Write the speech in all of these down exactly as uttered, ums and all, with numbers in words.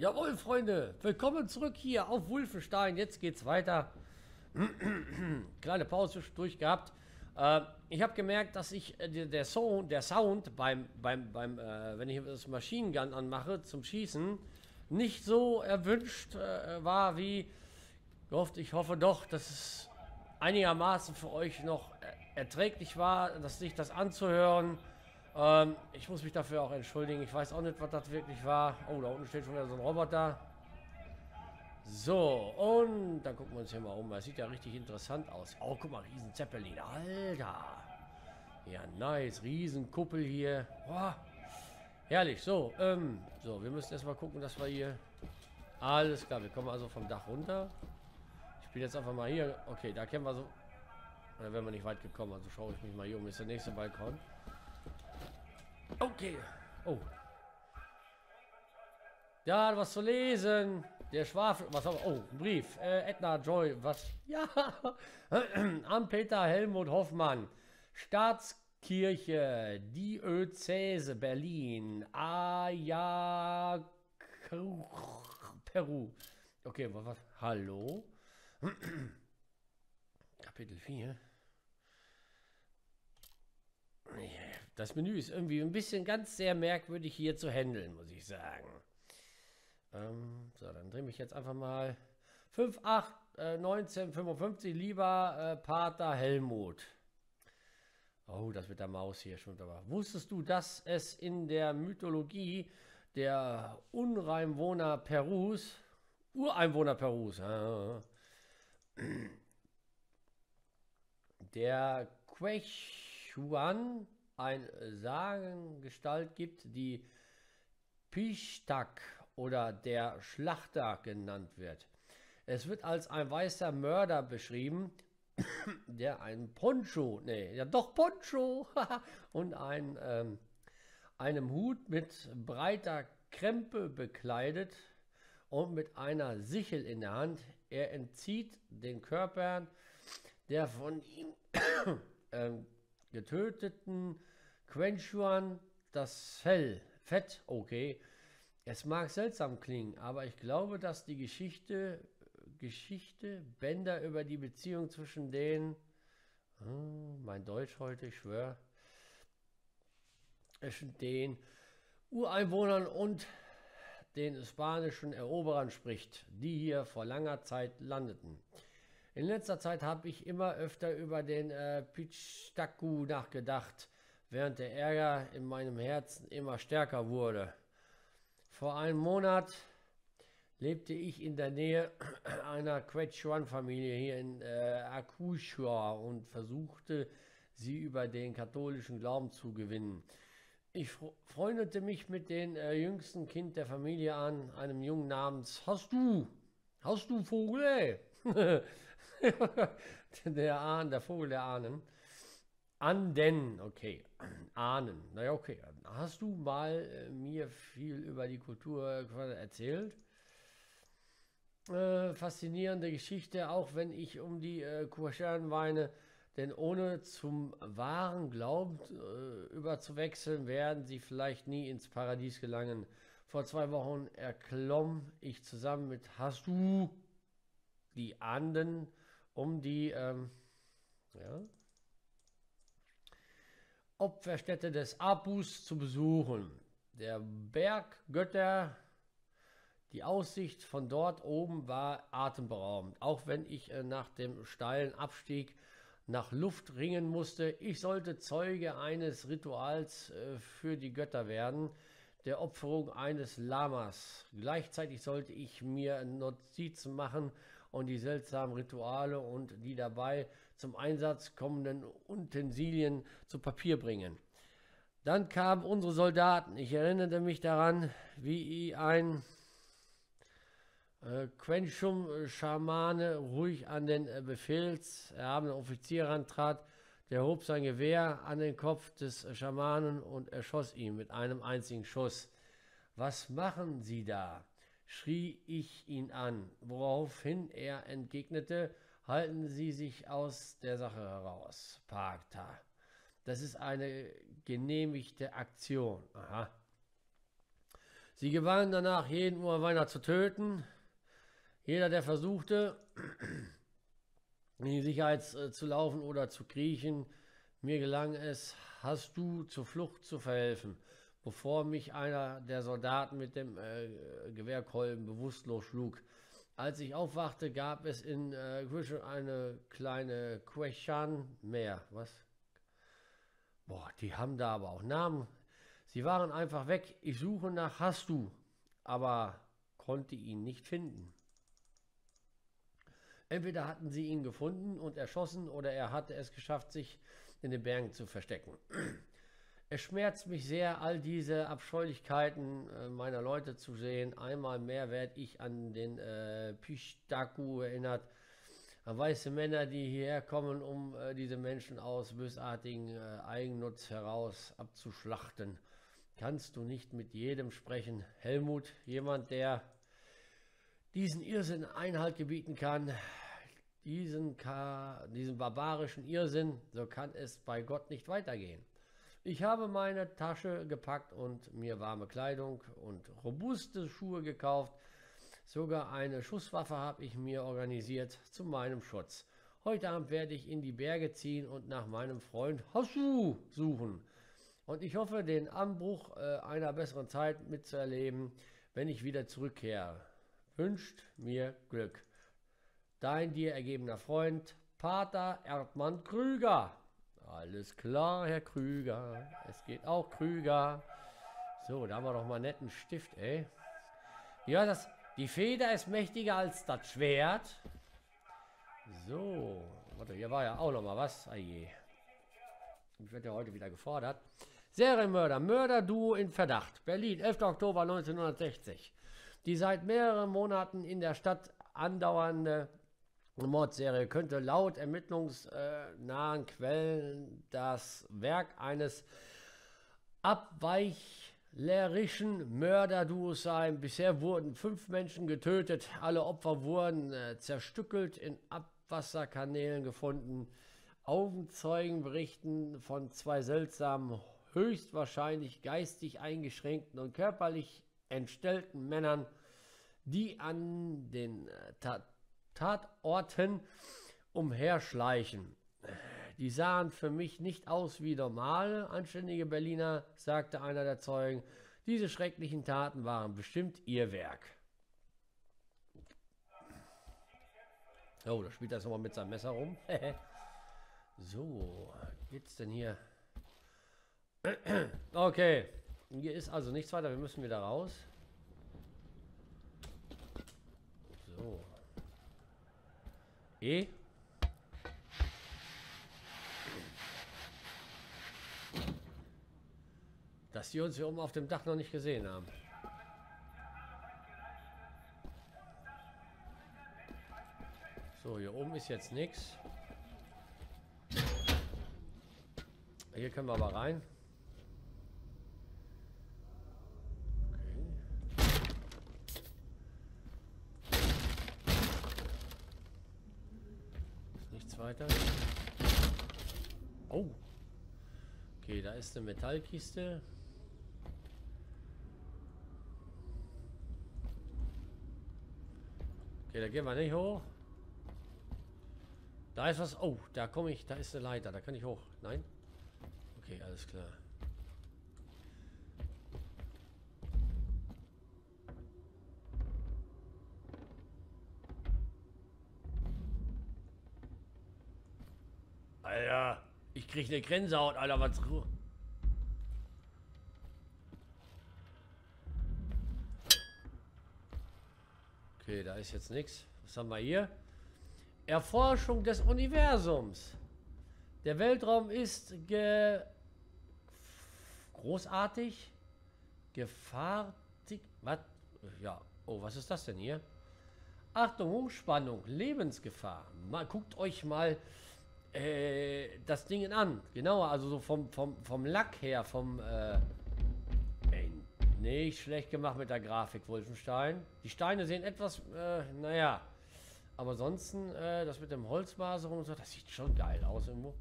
Jawohl, Freunde, willkommen zurück hier auf Wolfenstein. Jetzt geht's weiter. Kleine Pause durch gehabt. Äh, ich habe gemerkt, dass ich äh, der, so der Sound beim, beim, beim äh, wenn ich das Maschinengun anmache zum Schießen, nicht so erwünscht äh, war wie gehofft. Ich hoffe doch, dass es einigermaßen für euch noch äh, erträglich war, dass sich das anzuhören. Ähm, ich muss mich dafür auch entschuldigen. Ich weiß auch nicht, was das wirklich war. Oh, da unten steht schon wieder so ein Roboter. So, und dann gucken wir uns hier mal um. Das sieht ja richtig interessant aus. Oh, guck mal, riesen Zeppelin. Alter. Ja, nice. Riesen Kuppel hier. Oh, herrlich. So, ähm, so, wir müssen erstmal gucken, dass wir hier... Alles klar, wir kommen also vom Dach runter. Ich bin jetzt einfach mal hier. Okay, da kennen wir so... Da wären wir nicht weit gekommen. Also schaue ich mich mal hier um. Ist der nächste Balkon. Okay. Oh. Da, was zu lesen. Der Schwafel. Was haben wir? Oh, ein Brief. Äh, Edna Joy. Was? Ja. An Peter Helmut Hoffmann. Staatskirche. Diözese Berlin. Ayacucho, Peru. Okay, was? Hallo? Kapitel vier. Das Menü ist irgendwie ein bisschen ganz sehr merkwürdig hier zu handeln, muss ich sagen. Ähm, so, dann drehe ich jetzt einfach mal fünf acht neunzehnhundertfünfundfünfzig, lieber äh, Pater Helmut. Oh, das mit der Maus hier schon dabei. Wusstest du, dass es in der Mythologie der Unreinwohner Perus, Ureinwohner Perus, äh, der Quech Quechuan ein Sagengestalt gibt, die Pishtaco oder der Schlachter genannt wird. Es wird als ein weißer Mörder beschrieben, der einen Poncho, nee, ja doch Poncho und ein, ähm, einem Hut mit breiter Krempe bekleidet und mit einer Sichel in der Hand. Er entzieht den Körpern der von ihm ähm, getöteten Quechuan das Fell. Fett, okay. Es mag seltsam klingen, aber ich glaube, dass die Geschichte, Geschichte, Bänder über die Beziehung zwischen den, oh, mein Deutsch heute, ich schwöre, zwischen den Ureinwohnern und den spanischen Eroberern spricht, die hier vor langer Zeit landeten. In letzter Zeit habe ich immer öfter über den äh, Pishtaco nachgedacht, während der Ärger in meinem Herzen immer stärker wurde. Vor einem Monat lebte ich in der Nähe einer Quechuan-Familie hier in äh, Akushua und versuchte, sie über den katholischen Glauben zu gewinnen. Ich freundete mich mit dem äh, jüngsten Kind der Familie an, einem Jungen namens Hastu. Hastu, Vogel, ey. der Ahn, der Vogel der Ahnen. An denn, okay, Ahnen. Naja, okay. Hast du mal äh, mir viel über die Kultur erzählt? Äh, faszinierende Geschichte, auch wenn ich um die äh, Quechuan weine. Denn ohne zum wahren Glauben äh, überzuwechseln, werden sie vielleicht nie ins Paradies gelangen. Vor zwei Wochen erklomm ich zusammen mit Hast du die Anden, um die ähm, ja, Opferstätte des Apus zu besuchen. Der Berggötter, die Aussicht von dort oben war atemberaubend. Auch wenn ich äh, nach dem steilen Abstieg nach Luft ringen musste, ich sollte Zeuge eines Rituals äh, für die Götter werden, der Opferung eines Lamas. Gleichzeitig sollte ich mir Notizen machen und die seltsamen Rituale und die dabei zum Einsatz kommenden Utensilien zu Papier bringen. Dann kamen unsere Soldaten. Ich erinnerte mich daran, wie ein äh, Quenchum-Schamane ruhig an den äh, befehlserhabenen Offizier rantrat. Der hob sein Gewehr an den Kopf des Schamanen und erschoss ihn mit einem einzigen Schuss. Was machen Sie da? Schrie ich ihn an, woraufhin er entgegnete, halten Sie sich aus der Sache heraus, Pater. Das ist eine genehmigte Aktion. Aha. Sie gewannen danach, jeden Ureinwohner zu töten. Jeder, der versuchte, in die Sicherheit zu laufen oder zu kriechen, mir gelang es, Hastu zur Flucht zu verhelfen, bevor mich einer der Soldaten mit dem äh, Gewehrkolben bewusstlos schlug. Als ich aufwachte, gab es in äh, Quechuan eine kleine Quechuan mehr. Was? Boah, die haben da aber auch Namen. Sie waren einfach weg. Ich suche nach Hastu, aber konnte ihn nicht finden. Entweder hatten sie ihn gefunden und erschossen, oder er hatte es geschafft, sich in den Bergen zu verstecken. Es schmerzt mich sehr, all diese Abscheulichkeiten äh, meiner Leute zu sehen. Einmal mehr werde ich an den äh, Pishtaco erinnert, an weiße Männer, die hierher kommen, um äh, diese Menschen aus bösartigen äh, Eigennutz heraus abzuschlachten. Kannst du nicht mit jedem sprechen, Helmut? Jemand, der diesen Irrsinn Einhalt gebieten kann, diesen, Ka diesen barbarischen Irrsinn, so kann es bei Gott nicht weitergehen. Ich habe meine Tasche gepackt und mir warme Kleidung und robuste Schuhe gekauft. Sogar eine Schusswaffe habe ich mir organisiert zu meinem Schutz. Heute Abend werde ich in die Berge ziehen und nach meinem Freund Hastu suchen. Und ich hoffe, den Anbruch äh, einer besseren Zeit mitzuerleben, wenn ich wieder zurückkehre. Wünscht mir Glück. Dein dir ergebener Freund, Pater Erdmann Krüger. Alles klar, Herr Krüger. Es geht auch Krüger. So, da haben wir doch mal einen netten Stift, ey. Ja, das, die Feder ist mächtiger als das Schwert. So, warte, hier war ja auch noch mal was. Ah je. Ich werde ja heute wieder gefordert. Serienmörder, Mörderduo in Verdacht. Berlin, elfter Oktober neunzehnhundertsechzig. Die seit mehreren Monaten in der Stadt andauernde Mordserie könnte laut ermittlungsnahen Quellen das Werk eines abweichlerischen Mörderduos sein. Bisher wurden fünf Menschen getötet, alle Opfer wurden äh, zerstückelt, in Abwasserkanälen gefunden. Augenzeugen berichten von zwei seltsamen, höchstwahrscheinlich geistig eingeschränkten und körperlich entstellten Männern, die an den äh, Tat Tatorten umherschleichen. Die sahen für mich nicht aus wie normale, anständige Berliner, sagte einer der Zeugen. Diese schrecklichen Taten waren bestimmt ihr Werk. Oh, da spielt er nochmal mit seinem Messer rum. So, geht's denn hier? Okay, hier ist also nichts weiter, wir müssen wieder raus. So. E. Dass die uns hier oben auf dem Dach noch nicht gesehen haben. So, hier oben ist jetzt nichts. Hier können wir aber rein. Weiter. Oh. Okay, da ist eine Metallkiste. Okay, da gehen wir nicht hoch. Da ist was. Oh, da komme ich. Da ist eine Leiter. Da kann ich hoch. Nein? Okay, alles klar. Alter, ich krieg eine Gänsehaut, Alter, was... Okay, da ist jetzt nichts. Was haben wir hier? Erforschung des Universums. Der Weltraum ist ge... großartig. Gefahrtig. Was? Ja. Oh, was ist das denn hier? Achtung, Hochspannung, Lebensgefahr. Mal, guckt euch mal das Ding an, genau, also so vom, vom, vom Lack her, vom, äh, ey, nicht schlecht gemacht mit der Grafik, Wolfenstein. Die Steine sehen etwas, äh, naja, aber ansonsten, äh, das mit dem Holzmaserung und so, das sieht schon geil aus irgendwo.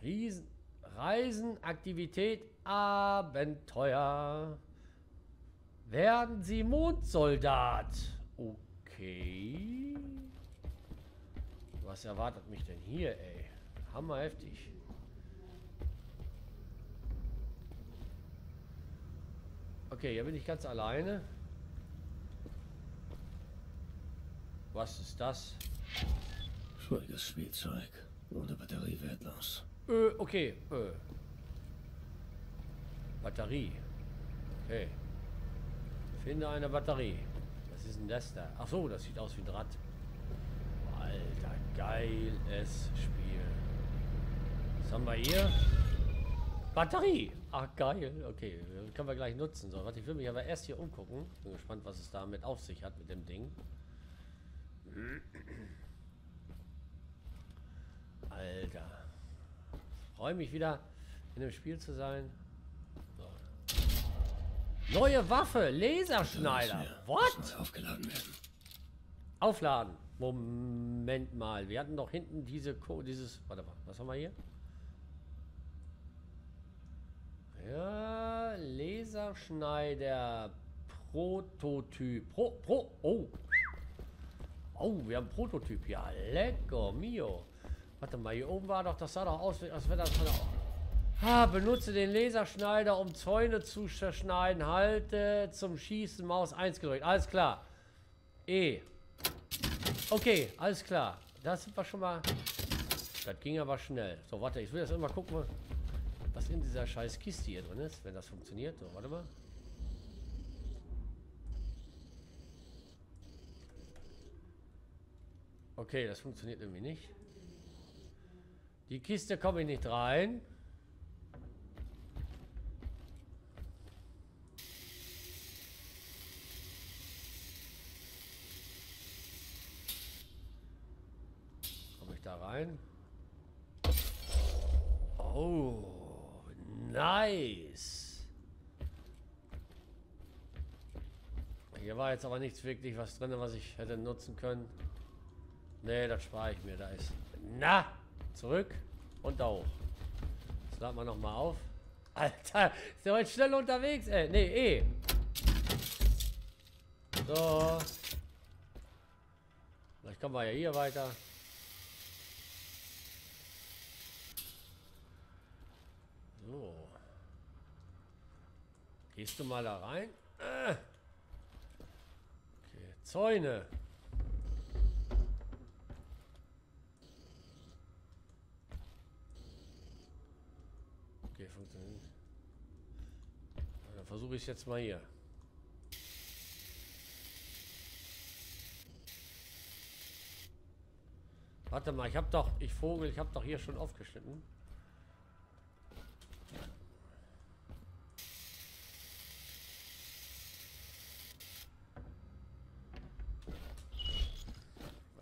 Riesen, Reisen, Aktivität, Abenteuer, Werden Sie Mondsoldat. Okay. Was erwartet mich denn hier, ey? Hammer heftig. Okay, hier bin ich ganz alleine. Was ist das? Schuldiges Spielzeug. Ohne Batterie wertlos. Ö, okay. Ö. Batterie. Okay. Finde eine Batterie. Was ist denn das da? Ach so, das sieht aus wie ein Rad. Alter, geiles Spiel. Was haben wir hier? Batterie. Ach, geil. Okay, können wir gleich nutzen. So, warte, ich will mich aber erst hier umgucken. Bin gespannt, was es damit auf sich hat mit dem Ding. Alter. Freue mich wieder, in dem Spiel zu sein. So. Neue Waffe, Laserschneider. What? Aufgeladen werden. Aufladen. Moment mal. Wir hatten doch hinten diese Co dieses. Warte mal, was haben wir hier? Ja, Laserschneider Prototyp. Pro, pro, oh. Oh, wir haben einen Prototyp hier. Lecker, mio. Warte mal, hier oben war doch, das sah doch aus, als wäre das... Ah, benutze den Laserschneider, um Zäune zu zerschneiden. Halte zum Schießen Maus eins gedrückt. Alles klar. E. Okay, alles klar. Das sind wir schon mal... Das ging aber schnell. So, warte, ich will jetzt immer gucken, was in dieser scheiß Kiste hier drin ist, wenn das funktioniert. So, warte mal. Okay, das funktioniert irgendwie nicht. Die Kiste komme ich nicht rein. Komme ich da rein? Oh, nice. Hier war jetzt aber nichts wirklich was drin, was ich hätte nutzen können. Nee, das spare ich mir. Da ist... Na! Zurück und da hoch. Das laden wir nochmal auf. Alter, ist der heute schnell unterwegs, ey. Nee, eh. So. Vielleicht kommen wir ja hier weiter. So. Gehst du mal da rein? Okay, Zäune. Dann versuche ich es jetzt mal hier. Warte mal, ich habe doch, ich Vogel, ich habe doch hier schon aufgeschnitten.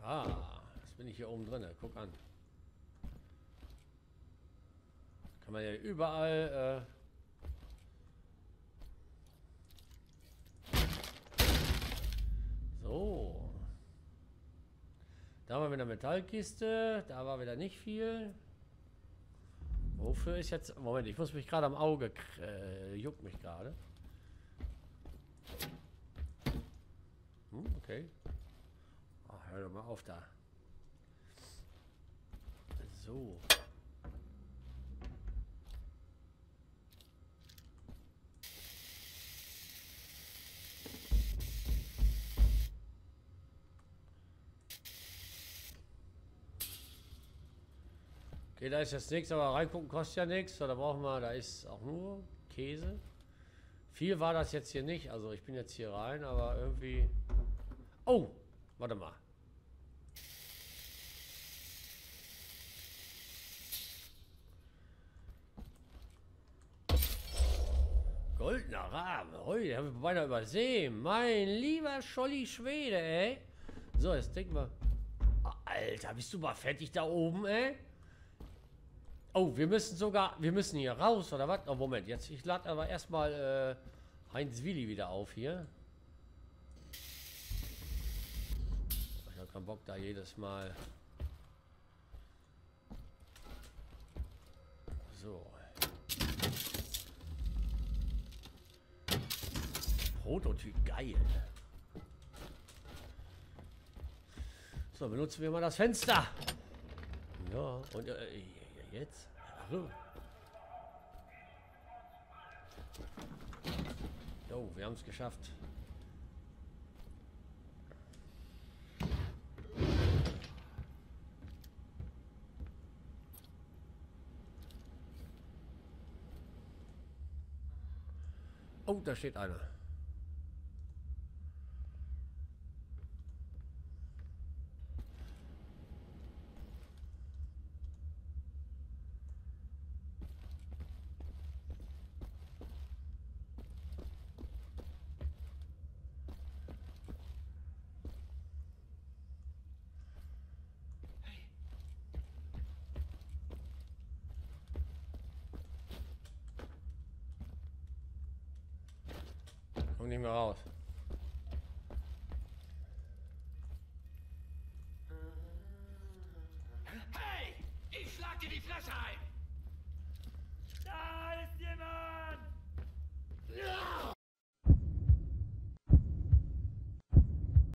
Ah, jetzt bin ich hier oben drin. Guck an. Kann man ja überall. Äh So. Da war wieder Metallkiste. Da war wieder nicht viel. Wofür ist jetzt... Moment, ich muss mich gerade am Auge... Äh, juckt mich gerade. Hm, okay. Oh, hör doch mal auf da. So. Okay, da ist jetzt nichts, aber reingucken kostet ja nichts. So, da brauchen wir, da ist auch nur Käse. Viel war das jetzt hier nicht. Also ich bin jetzt hier rein, aber irgendwie... Oh, warte mal. Goldener Rahmen. Heute habe ich beinahe übersehen. Mein lieber Scholli Schwede, ey. So, jetzt denken wir... Alter, bist du mal fertig da oben, ey? Oh, wir müssen sogar, wir müssen hier raus, oder was? Oh, Moment, jetzt, ich lade aber erstmal äh, Heinz Willi wieder auf hier. Ich habe keinen Bock da jedes Mal. So. Prototyp, geil. So, benutzen wir mal das Fenster. Ja, und äh, jetzt. Also. Jo, wir haben es geschafft. Oh, da steht einer. Nicht mehr raus. Hey, ich schlag dir die Flasche ein!